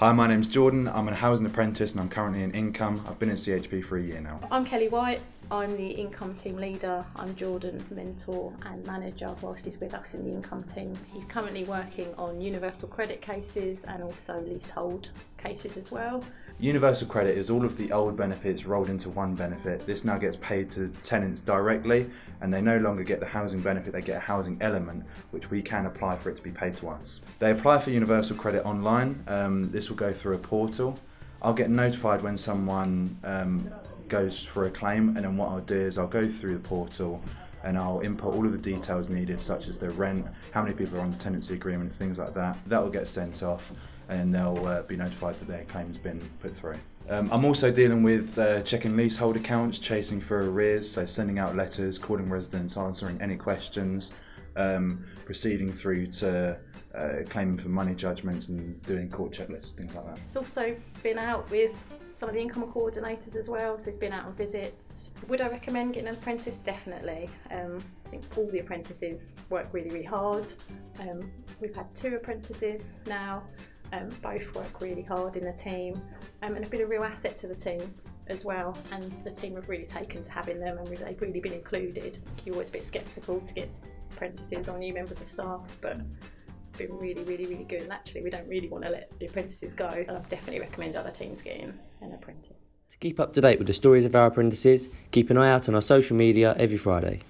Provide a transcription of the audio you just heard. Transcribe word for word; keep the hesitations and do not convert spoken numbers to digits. Hi, my name's Jordan. I'm a housing apprentice and I'm currently in Income. I've been at C H P for a year now. I'm Kelly White. I'm the Income team leader. I'm Jordan's mentor and manager whilst he's with us in the Income team. He's currently working on Universal Credit cases and also leasehold cases as well. Universal Credit is all of the old benefits rolled into one benefit. This now gets paid to tenants directly and they no longer get the housing benefit, they get a housing element which we can apply for it to be paid to us. They apply for Universal Credit online. Um, this will go through a portal. I'll get notified when someone um, goes for a claim, and then what I'll do is I'll go through the portal and I'll input all of the details needed, such as the rent, how many people are on the tenancy agreement, things like that. That will get sent off and they'll uh, be notified that their claim has been put through. Um, I'm also dealing with uh, checking leasehold accounts, chasing for arrears, so sending out letters, calling residents, answering any questions, um, proceeding through to uh, claiming for money judgments and doing court checklists, things like that. It's also been out with some of the Income coordinators as well, so he's been out on visits. Would I recommend getting an apprentice? Definitely. Um, I think all the apprentices work really, really hard. Um, we've had two apprentices now, um, both work really hard in the team um, and have been a real asset to the team as well, and the team have really taken to having them and they've really been included. You're always a bit sceptical to get apprentices or new members of staff, but been really, really, really good, and actually we don't really want to let the apprentices go, and I'd definitely recommend other teams getting an apprentice. To keep up to date with the stories of our apprentices, keep an eye out on our social media every Friday.